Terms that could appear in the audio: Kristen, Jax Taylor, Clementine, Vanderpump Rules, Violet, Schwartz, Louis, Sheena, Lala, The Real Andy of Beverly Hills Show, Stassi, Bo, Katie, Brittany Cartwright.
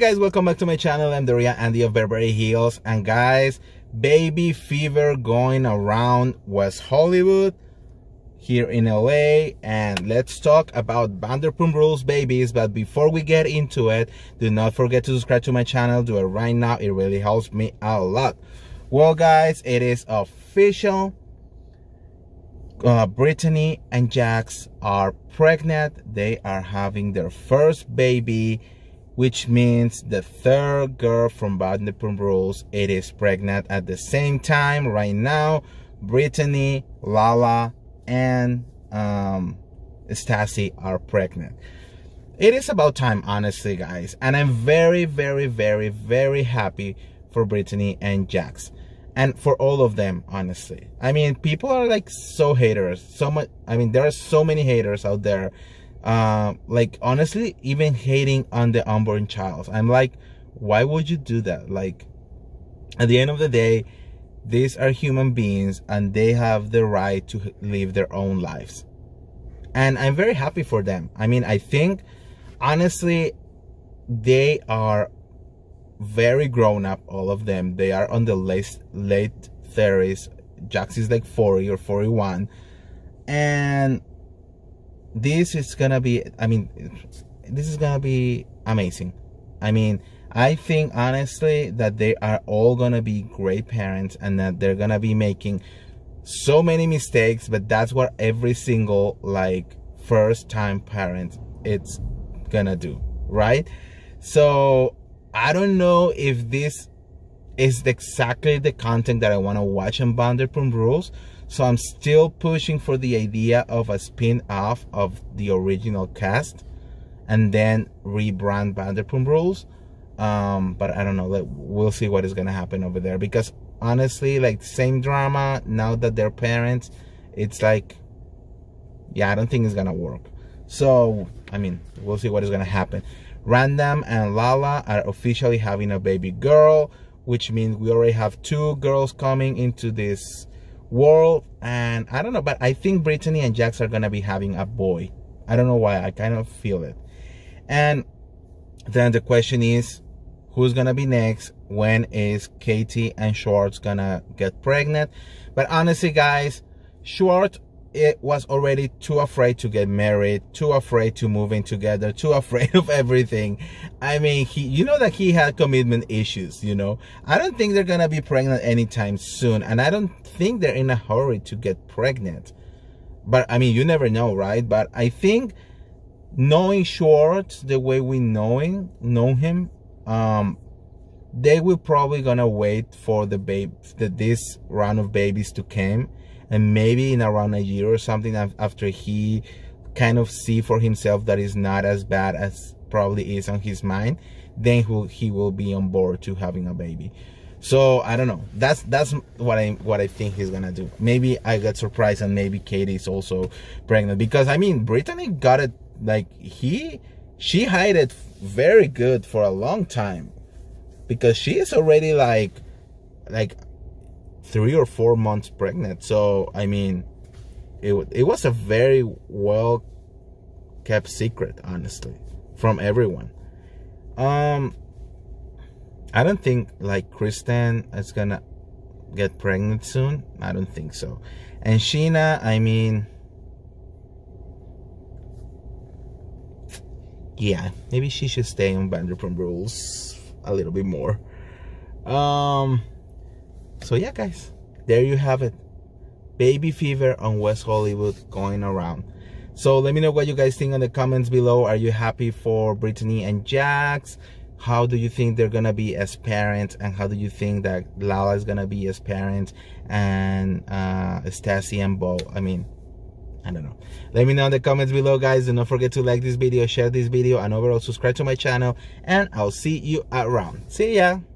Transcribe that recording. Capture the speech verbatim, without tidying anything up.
guys, welcome back to my channel. I'm the Real Andy of Beverly Hills, and guys, baby fever going around West Hollywood here in L A, and let's talk about Vanderpump Rules babies. But before we get into it, do not forget to subscribe to my channel. Do it right now, it really helps me a lot. Well guys, it is official. Uh, Brittany and Jax are pregnant. They are having their first baby, which means the third girl from Vanderpump Rules. It is pregnant at the same time right now. Brittany, Lala, and um, Stassi are pregnant. It is about time, honestly, guys. And I'm very, very, very, very happy for Brittany and Jax. And for all of them, honestly. I mean, people are like so haters. So much. I mean, there are so many haters out there. Uh, like, honestly, even hating on the unborn child. I'm like, why would you do that? Like, at the end of the day, these are human beings and they have the right to live their own lives. And I'm very happy for them. I mean, I think, honestly, they are very grown up, all of them. They are on the late late thirties. Jax is like forty or forty-one, and this is gonna be, I mean, this is gonna be amazing. I mean, I think honestly that they are all gonna be great parents, and that they're gonna be making so many mistakes, but that's what every single like first time parent it's gonna do, right? So I don't know if this is exactly the content that I want to watch on Vanderpump Rules, so I'm still pushing for the idea of a spin-off of the original cast and then rebrand Vanderpump Rules. Um, but I don't know, we'll see what is going to happen over there, because honestly, like, same drama now that they're parents, it's like, yeah, I don't think it's going to work. So, I mean, we'll see what is going to happen. Random and Lala are officially having a baby girl, which means we already have two girls coming into this world. And I don't know, but I think Brittany and Jax are going to be having a boy. I don't know why, I kind of feel it. And then the question is, who's going to be next? When is Katie and Schwartz going to get pregnant? But honestly, guys, Schwartz, it was already too afraid to get married, too afraid to move in together, too afraid of everything. I mean, he, you know that he had commitment issues, you know. I don't think they're gonna be pregnant anytime soon, and I don't think they're in a hurry to get pregnant. But I mean, you never know, right? But I think, knowing Schwartz the way we know him, know him, um, they will probably gonna wait for the babe, the, this round of babies to come. And maybe in around a year or something, after he kind of see for himself that is not as bad as probably is on his mind, then he will, he will be on board to having a baby. So I don't know. That's that's what I what I think he's gonna do. Maybe I got surprised, and maybe Katie is also pregnant, because I mean, Brittany got it, like he she hid it very good for a long time, because she is already like like. three or four months pregnant. So I mean, it, it was a very well kept secret, honestly, from everyone. um I don't think like Kristen is gonna get pregnant soon. I don't think so. And Sheena, I mean, yeah, maybe she should stay on Vanderpump Rules a little bit more. um So yeah, guys, there you have it. Baby fever on West Hollywood going around. So let me know what you guys think in the comments below. Are you happy for Brittany and Jax? How do you think they're gonna be as parents? And how do you think that Lala is gonna be as parents? And uh, Stassi and Bo? I mean, I don't know. Let me know in the comments below, guys. Do not forget to like this video, share this video, and overall subscribe to my channel. And I'll see you around. See ya!